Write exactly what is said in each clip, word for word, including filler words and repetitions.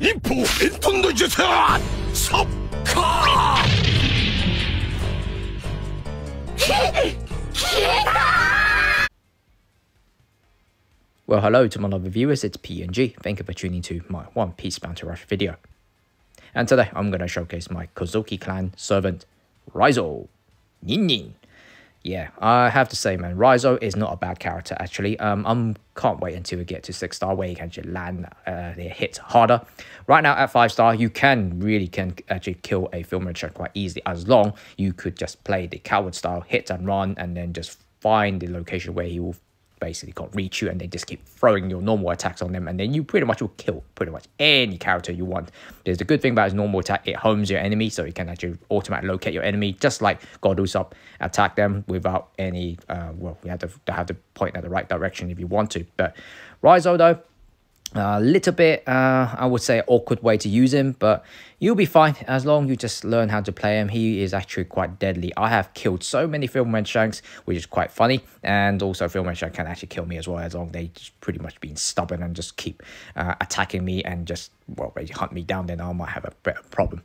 Nimpo Enton no Jutsu! Sokka! Well, hello to my lovely viewers, it's P N G. Thank you for tuning to my One Piece Bounty Rush video. And today I'm going to showcase my Kozuki Clan servant, Raizo. Nin Nin. Yeah, I have to say, man, Raizo is not a bad character, actually. Um, I can't wait until we get to six star, where you can actually land uh, their hits harder. Right now, at five star, you can really can actually kill a Film Red Shanks quite easily, as long you could just play the coward style, hit and run, and then just find the location where he will basically can't reach you, and they just keep throwing your normal attacks on them, and then you pretty much will kill pretty much any character you want. There's the good thing about his normal attack, it homes your enemy, so you can actually automatically locate your enemy, just like God Usopp, attack them without any, uh, well, you have to have to point at the right direction if you want to. But Raizo though, a little bit, uh, I would say, awkward way to use him, but you'll be fine as long as you just learn how to play him. He is actually quite deadly. I have killed so many Film Red Shanks, which is quite funny, and also Film Red Shanks can actually kill me as well, as long as they just pretty much being stubborn and just keep uh, attacking me and just, well, they hunt me down, then I might have a bit of a problem.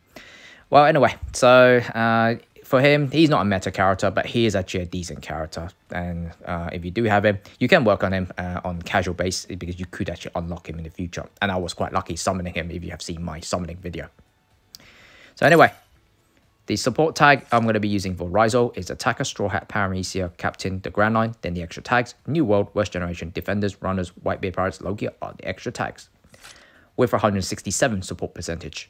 Well, anyway, so uh, for him, he's not a meta character, but he is actually a decent character. And uh, if you do have him, you can work on him uh, on casual base, because you could actually unlock him in the future. And I was quite lucky summoning him, if you have seen my summoning video. So anyway, the support tag I'm going to be using for Raizo is Attacker, Straw Hat, Paramecia, Captain, the Grand Line. Then the extra tags, New World, West Generation, Defenders, Runners, Whitebeard Pirates, Logia are the extra tags. With one hundred sixty-seven support percentage.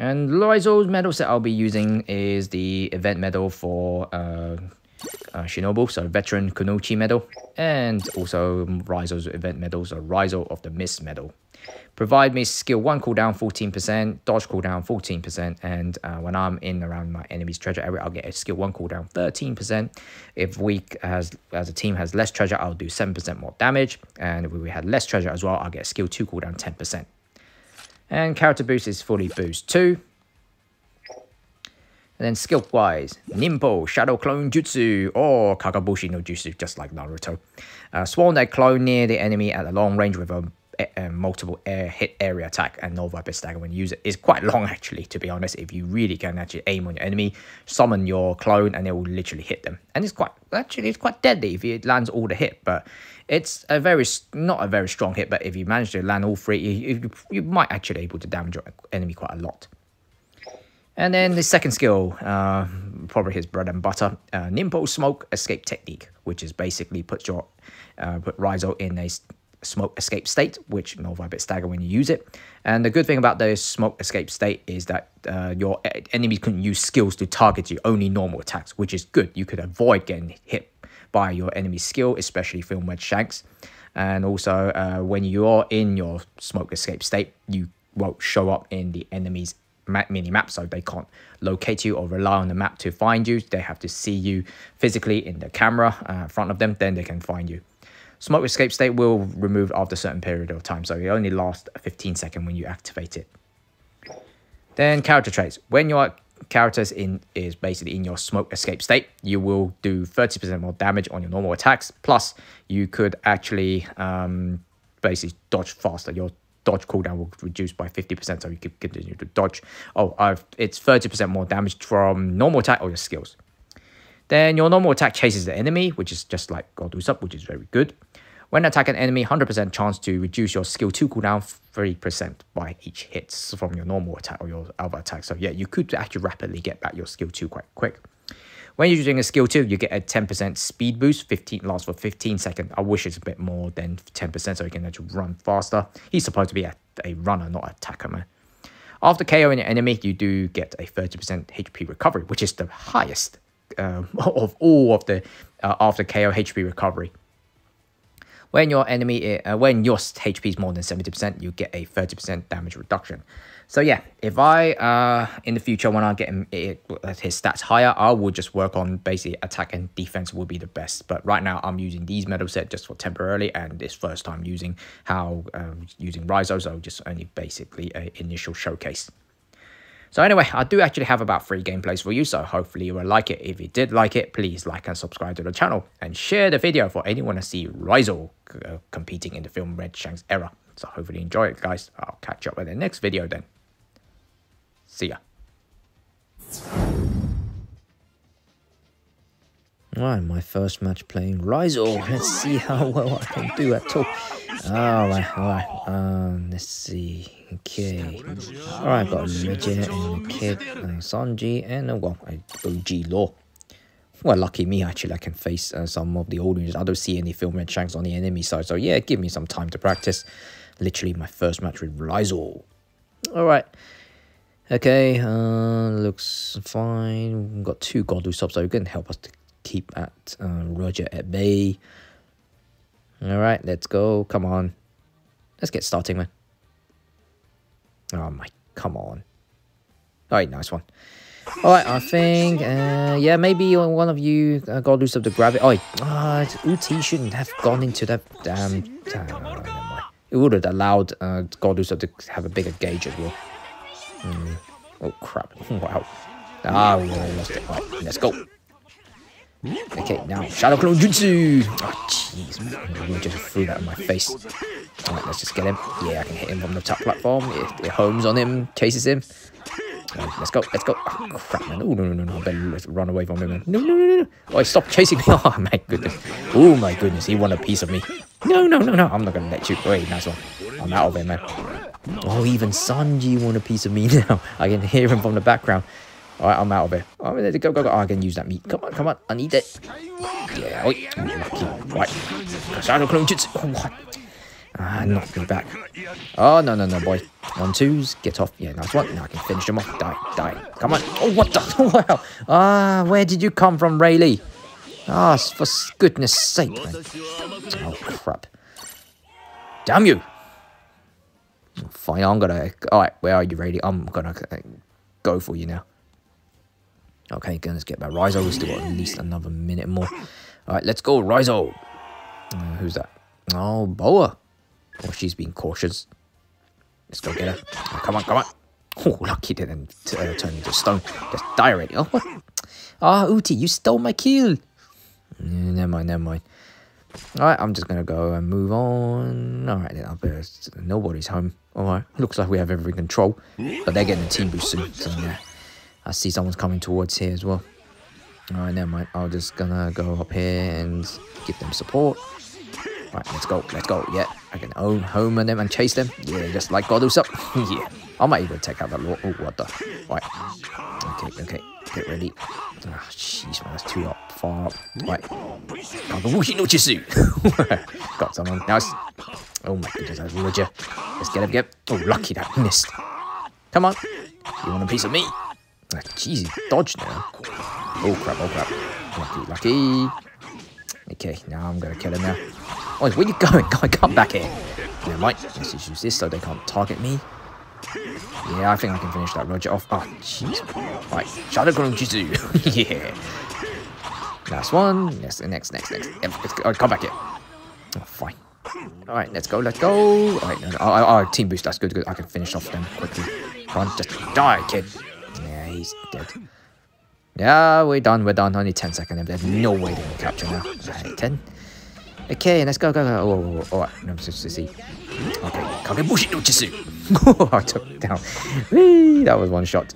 And Raizo's medal set I'll be using is the event medal for uh, uh, Shinobu, so Veteran Kunochi Medal, and also Raizo's event medals, so Raizo of the Mist Medal. Provide me skill one cooldown fourteen percent, dodge cooldown fourteen percent, and uh, when I'm in around my enemy's treasure area, I'll get a skill one cooldown thirteen percent. If we as, as a team has less treasure, I'll do seven percent more damage, and if we had less treasure as well, I'll get a skill two cooldown ten percent. And character boost is fully boost two. And then skill wise, Nimble Shadow Clone Jutsu or Kagebunshin no Jutsu, just like Naruto. Uh, Swarm that clone near the enemy at a long range with a, a multiple air hit area attack and no viper stagger when you use it. It's quite long, actually, to be honest. If you really can actually aim on your enemy, summon your clone, and it will literally hit them. And it's quite actually it's quite deadly if it lands all the hit, but it's a very, not a very strong hit, but if you manage to land all three, you, you, you might actually be able to damage your enemy quite a lot. And then the second skill, uh, probably his bread and butter, uh, Nimpo Smoke Escape Technique, which is basically puts your uh, put Raizo in a smoke escape state, which no vibe bit stagger when you use it. And the good thing about the smoke escape state is that uh, your enemies can use skills to target you, only normal attacks, which is good. You could avoid getting hit by your enemy's skill, especially Film Red Shanks. And also, uh, when you are in your smoke escape state, you won't show up in the enemy's mini-map, so they can't locate you or rely on the map to find you. They have to see you physically in the camera uh, in front of them, then they can find you. Smoke escape state will remove after a certain period of time, so it only lasts fifteen seconds when you activate it. Then character traits. When you're characters in is basically in your smoke escape state, you will do thirty percent more damage on your normal attacks, plus you could actually um basically dodge faster. Your dodge cooldown will reduce by fifty percent, so you can continue to dodge. Oh, I've it's thirty percent more damage from normal attack or your skills. Then your normal attack chases the enemy, which is just like God Usopp, which is very good. When attacking an enemy, one hundred percent chance to reduce your skill two cooldown three percent by each hit from your normal attack or your other attack. So yeah, you could actually rapidly get back your skill two quite quick. When you're using a skill two, you get a ten percent speed boost, fifteen lasts for fifteen seconds. I wish it's a bit more than ten percent so you can actually run faster. He's supposed to be a, a runner, not an attacker, man. After KOing your enemy, you do get a thirty percent H P recovery, which is the highest uh, of all of the uh, after K O H P recovery. When your enemy, uh, when your H P is more than seventy percent, you get a thirty percent damage reduction. So yeah, if I, uh, in the future, when I get him, it, his stats higher, I will just work on basically attack and defense will be the best. But right now, I'm using these medal set just for temporarily, and this first time using how um, using Raizo, so just only basically an initial showcase. So anyway, I do actually have about three gameplays for you, so hopefully you will like it. If you did like it, please like and subscribe to the channel and share the video for anyone to see Raizo uh, competing in the Film Red Shanks era. So hopefully you enjoy it, guys. I'll catch you up in the next video then. See ya. Right, my first match playing Raizo. Let's see how well I can do at all. Alright, alright. Um, let's see. Okay. Alright, got a midget and a kid and Sanji and a, well, a O G Law. Well, lucky me, actually, I can face uh, some of the old ones. I don't see any Film Red Shanks on the enemy side. So, yeah, give me some time to practice. Literally, my first match with Raizo. Alright. Okay, uh, looks fine. We've got two God Usopps, so you can help us to keep at uh, Roger at bay. Alright, let's go. Come on. Let's get starting, man. Oh my, come on. Alright, nice one. Alright, I think, uh, yeah, maybe one of you uh, got loose of the gravity. Oh, uh, Uti shouldn't have gone into that damn... Uh, it would have allowed uh, God Usopp to have a bigger gauge as well. Mm. Oh, crap. Wow. Ah, we lost it. Alright, let's go. Okay, now Shadow Clone Jutsu! Oh, jeez, man, just threw that in my face. Alright, let's just get him. Yeah, I can hit him from the top platform. It, it homes on him, chases him. Right, let's go, let's go. Oh, crap, man. Oh, no, no, no, no. Let's run away from him, man. No, no, no, no. Oh, stop chasing me. Oh, my goodness. Oh, my goodness. He won a piece of me. No, no, no, no. I'm not going to let you. Wait, nice one. I'm out of here, man. Oh, even Sanji won a piece of me now. I can hear him from the background. Alright, I'm out of here. Oh, there go, go, go. Oh, I can use that meat. Come on, come on. I need it. Yeah, oi. Right. Shadow Clone Jutsu. Oh, what? Ah, knock me back. Oh, no, no, no, boy. One, twos. Get off. Yeah, nice one. Now I can finish them off. Die, die. Come on. Oh, what the? Wow. Ah, where did you come from, Rayleigh? Ah, for goodness sake, man. Oh, crap. Damn you. Fine, I'm gonna... Alright, where are you, Rayleigh? I'm gonna go for you now. Okay, let's get back. Raizo, we still got at least another minute more. Alright, let's go, Raizo! Uh, who's that? Oh, Boa. Oh, she's being cautious. Let's go get her. Oh, come on, come on. Oh, lucky didn't uh, turn into stone. Just die already. Oh, what? Ah, oh, Uti, you stole my kill. Mm, never mind, never mind. Alright, I'm just gonna go and move on. Alright, then up there. Nobody's home. Alright, looks like we have every control. But they're getting a team boost soon, so yeah. I see someone's coming towards here as well. Alright, never mind. I'm just gonna go up here and give them support. Alright, let's go. Let's go. Yeah, I can own home on them and chase them. Yeah, just like God Usopp. Yeah. I might even take out that law. Oh, what the? Right. Okay, okay. Get ready. Ah, oh, jeez, man. That's too up. Far up. Right. Kagebunshin no Jutsu. Got someone. Nice. Oh my goodness, that's Roger. Let's get him, get him. Oh, lucky that missed. Come on. You want a piece of me? Ah, jeez, he dodged now. Oh crap, oh crap. Lucky, lucky. Okay, now I'm gonna kill him now. Oh, where you going? I come back here. Yeah, mate. Let's just use this so they can't target me. Yeah, I think I can finish that Roger off. Oh, jeez. Right, Shadow Clone Jutsu. Yeah. Last one. Yes, next, next, next. Yep, let's go. Oh, come back here. Oh, fine. Alright, let's go, let's go. Alright, no, no. Oh, oh, oh, team boost, that's good, good. I can finish off them quickly. Come on, just die, kid. He's dead. Yeah, we're done, we're done. Only ten seconds. There's no way they're gonna capture now. Right, ten. Okay, let's go, go, go. Oh, oh, alright. No, just to see. Okay, Kagebunshin no Jutsu. I took it down. Whee, that was one shot.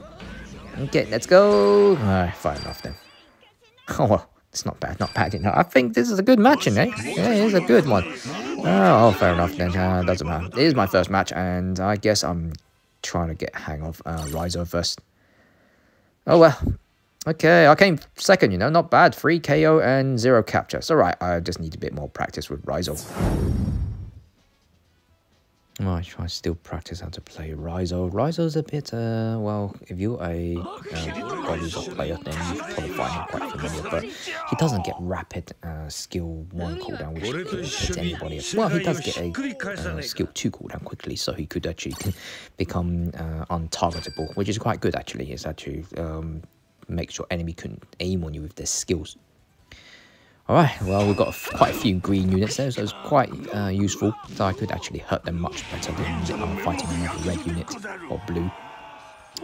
Okay, let's go. Alright, fire off then. Oh, well, it's not bad, not bad. You know, I think this is a good match, eh? Yeah, it is a good one. Oh, oh fair enough then. Uh, doesn't matter. It is my first match, and I guess I'm trying to get hang of uh, Raizo first. Oh well, okay, I came second, you know, not bad. three K O and zero capture. So right, I just need a bit more practice with Raizo. Oh, I try still practice how to play Raizo. Raizo's a bit, uh, well, if you're a uh, God Usopp player, then you probably find him quite familiar, but he doesn't get rapid uh, skill one cooldown, which hits anybody else. Well, he does get a uh, skill two cooldown quickly, so he could actually become uh, untargetable, which is quite good, actually. It's actually um, makes your enemy couldn't aim on you with their skills. Alright, well, we've got quite a few green units there, so it's quite uh, useful. So I could actually hurt them much better than uh, fighting another red unit or blue.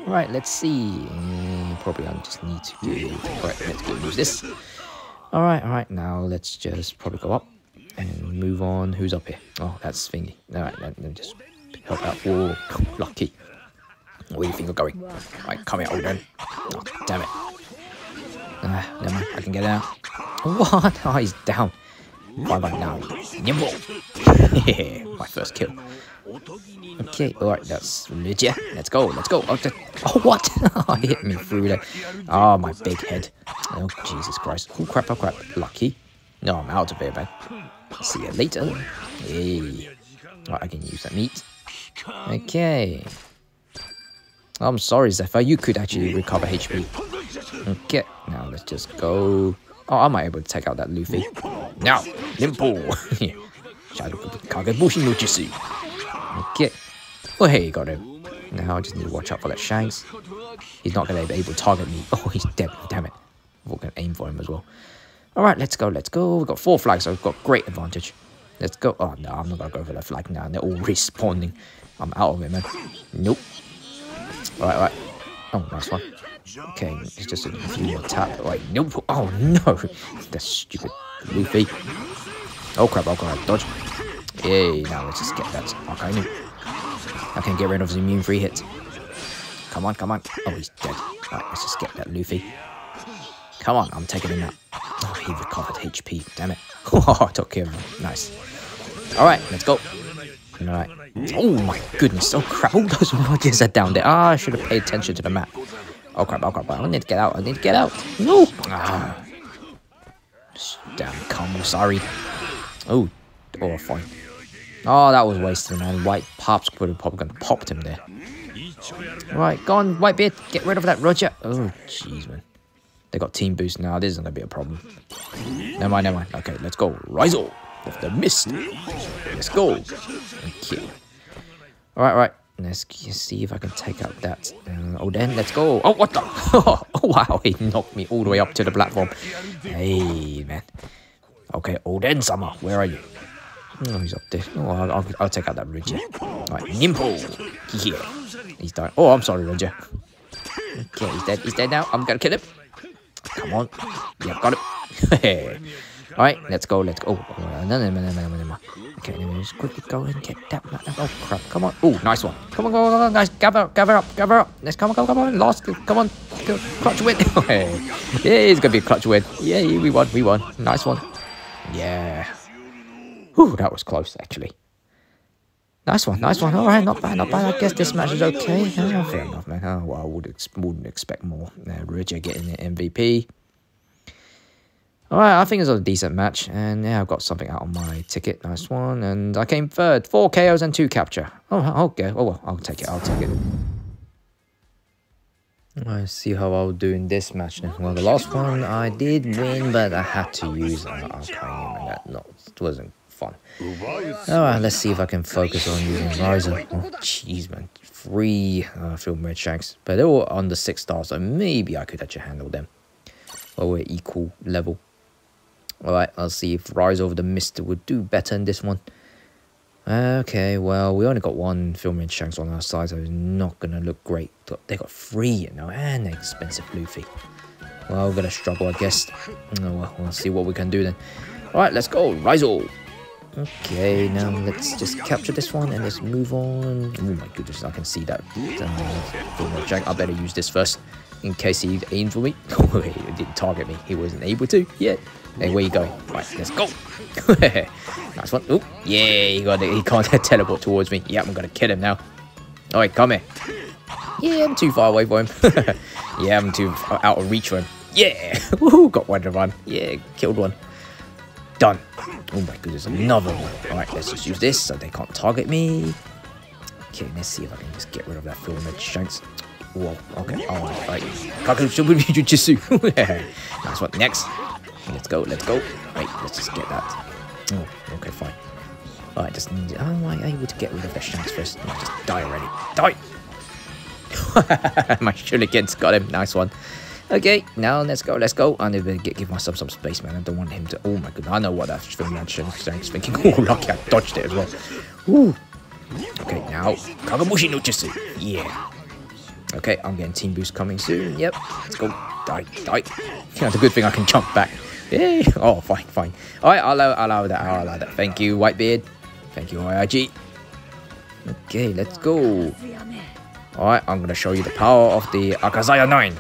Alright, let's see. Uh, probably I just need to do... Alright, let's go use this. Alright, alright, now let's just probably go up. and move on. Who's up here? Oh, that's thingy. Alright, let me just help out. Whoa, lucky. Where do you think you're going? Alright, come here, old man. Oh, damn it. Ah, never mind, I can get out. What? Oh, he's down. Why right now? Nimble! Yeah, my first kill. Okay, alright, that's legit. Let's go, let's go. Oh, oh what? Oh, he hit me through there. Oh, my big head. Oh, Jesus Christ. Oh, crap, oh, crap. Lucky. No, I'm out of here, man. See you later. Hey. Right, I can use that meat. Okay. I'm sorry, Zephyr. You could actually recover H P. Okay, now let's just go. Oh, am I able to take out that Luffy? Now, Nimpo! Shadow Kagebunshin no Jutsu. Okay. Oh, hey, you got him. Now I just need to watch out for that Shanks. He's not going to be able to target me. Oh, he's dead. Damn it. We're going to aim for him as well. Alright, let's go, let's go. We've got four flags, so we've got great advantage. Let's go. Oh, no, I'm not going to go for the flag now. They're all respawning. I'm out of it, man. Nope. Alright, alright. Oh, nice one. Okay, it's just a few more tap. Like, nope. Oh no, that stupid Luffy. Oh crap! Oh crap! Dodge. Yay! Now let's just get that. Okay, no. I can get rid of his immune free hits. Come on, come on. Oh, he's dead. Alright, let's just get that Luffy. Come on, I'm taking him out. Oh, he recovered H P. Damn it. Oh, I took care of him. Nice. Alright, let's go. Alright. Oh my goodness. Oh crap! All those warriors are down there. Ah, I should have paid attention to the map. Oh crap, oh crap, I need to get out, I need to get out. No! Ah. Damn Kamosari. Oh, oh, fine. Oh, that was wasted, man. White Pops would have probably popped him there. Right, go on, Whitebeard, get rid of that Roger. Oh, jeez, man. They got team boost now, this isn't going to be a problem. Never mind, never mind. Okay, let's go. Raizo of the Mist. Let's go. Okay. Alright, alright. Let's see if I can take out that. Uh, oh, then, let's go. Oh, what the? Oh, wow, he knocked me all the way up to the platform. Hey, man. Okay, Oden Sama, where are you? Oh, he's up there. Oh, I'll, I'll, I'll take out that Roger. Right, Nimpo. Yeah. He's dying. Oh, I'm sorry, Roger. Okay, he's dead. He's dead now. I'm going to kill him. Come on. Yeah, got him. Alright, let's go, let's go. Oh, no, no, no, no, no, no, no. Okay, let me just quickly go and get that. Oh, crap, come on. Oh, nice one. Come on, come on, come on, guys. Gather up, gather up, gather up. Let's come on, come on, come on. Last, come on. Clutch win. Yeah, it's going to be a clutch win. Yeah, we won, we won. Nice one. Yeah. Whew, that was close, actually. Nice one, nice one. Alright, not bad, not bad. I guess this match is okay. Oh, fair enough, man. Oh, well, I would ex wouldn't expect more. Uh, Roger getting the M V P. Alright, I think it was a decent match, and yeah, I've got something out on my ticket, nice one, and I came third, four K Os and two capture. Oh, okay, oh well, I'll take it, I'll take it. Let's see how I'll do in this match now. Well, the last one I did win, but I had to use an Arcanium, and that not, wasn't fun. Alright, let's see if I can focus on using Raizo. Oh, jeez, man, three uh, Film Red Shanks, but they were under six stars, so maybe I could actually handle them. Well, we're equal level. Alright, I'll see if Raizo of the Mist would do better in this one. Okay, well, we only got one Film Red Shanks on our side, so it's not going to look great. They got three, you know, and an expensive Luffy. Well, we're going to struggle, I guess. Oh, well, we'll see what we can do then. Alright, let's go, Raizo! Okay, now let's just capture this one and let's move on. Oh my goodness, I can see that. Film Red Shanks, I better use this first, in case he aimed for me. Oh, he didn't target me, he wasn't able to yet. Hey, where you going? Right, let's go. Nice one. Ooh, yeah, he, got he can't teleport towards me. Yeah, I'm gonna kill him now. All right, come here. Yeah, I'm too far away for him. Yeah, I'm too out of reach for him. Yeah, woohoo, got one to run. Yeah, killed one. Done. Oh my goodness, another one. All right, let's just use this so they can't target me. Okay, let's see if I can just get rid of that Film Red Shanks. Whoa. Okay. Oh, right. Nice one. Next. Let's go, let's go. Wait, let's just get that. Oh, okay, fine. Alright, just need. How am I able to get rid of the Shanks first? No, just die already. Die! My shuriken's got him. Nice one. Okay, now let's go, let's go. I need to get, give myself some space, man. I don't want him to. Oh my goodness, I know what that Shanks thinking. Oh, lucky I dodged it as well. Woo! Okay, now. Kagebunshin no Jutsu. Yeah. Okay, I'm getting team boost coming soon. Yep, let's go. Die, die. Yeah, it's a good thing I can jump back. Yay. Oh, fine, fine. Alright, I'll allow, allow that. I'll allow that. Thank you, Whitebeard. Thank you, I R G. Okay, let's go. Alright, I'm gonna show you the power of the Akazaya nine.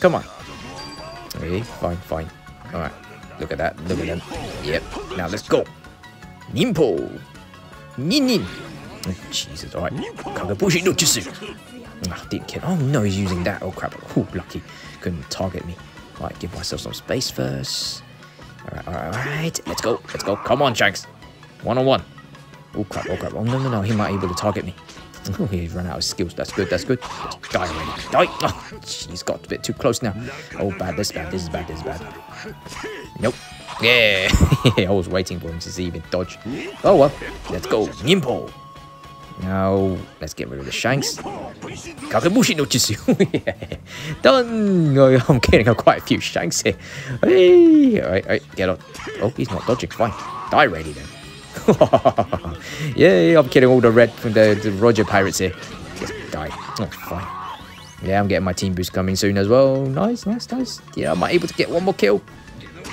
Come on. Okay, fine, fine. Alright, look at that. Look at them. Yep, now let's go. Nimpo. Nin Nin. Oh, Jesus, alright. Kagebunshin no Jutsu. Oh, didn't kill. Oh no, he's using that. Oh crap. Oh, lucky. Couldn't target me. Alright, give myself some space first. Alright, alright, alright. Let's go. Let's go. Come on, Shanks. One on one. Oh crap, oh crap. Oh no, no, no. He might be able to target me. Oh, he's run out of skills. That's good, that's good. Let's die already. Die. Oh, he's got a bit too close now. Oh, bad. This is bad. This is bad. This is bad. Nope. Yeah. I was waiting for him to see even dodge. Oh well. Let's go. Nimpo. Now, let's get rid of the Shanks. Kagebunshin no Jutsu. Yeah. Done. No, I'm kidding. I've quite a few Shanks here. Hey. Alright, alright. Get on. Oh, he's not dodging. Fine. Die already then. Yeah, I'm killing all the red from the, the Roger pirates here. Just die. Oh, fine. Yeah, I'm getting my team boost coming soon as well. Nice, nice, nice. Yeah, am I able to get one more kill?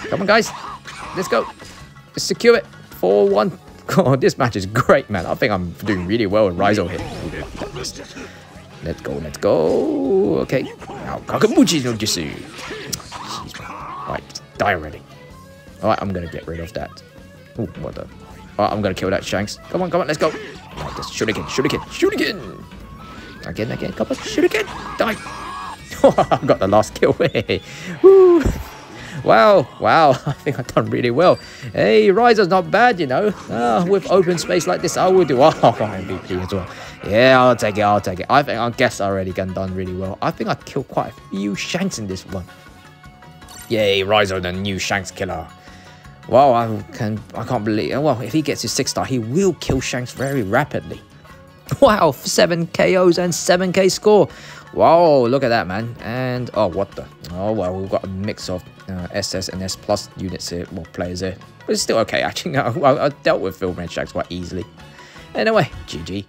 Come on, guys. Let's go. Let's secure it. four one. God, this match is great, man. I think I'm doing really well in Raizo here. Let's go, let's go. Okay. Now, Kagebunshin no Jutsu. Jeez, man. Right, die already. Alright, I'm going to get rid of that. Oh, what the... Right, I'm gonna kill that Shanks. Come on, come on, let's go. Right, just shoot again, shoot again, shoot again. Again, again, come on, shoot again. Die. I got the last kill. Hey. Woo. Wow, wow, I think I've done really well. Hey, Raizo's not bad, you know. Uh, with open space like this, I will do. Oh, M V P as well. Yeah, I'll take it, I'll take it. I think I guess I already done really well. I think I killed quite a few Shanks in this one. Yay, Raizo, the new Shanks killer. Wow, I can I can't believe. Well, if he gets his six star, he will kill Shanks very rapidly. Wow, seven K Os and seven K score. Wow, look at that, man. And oh, what the? Oh well, we've got a mix of uh, S S and S plus units here, well players here. But it's still okay. Actually, no, I, I dealt with Film Red Shanks quite easily. Anyway, G G.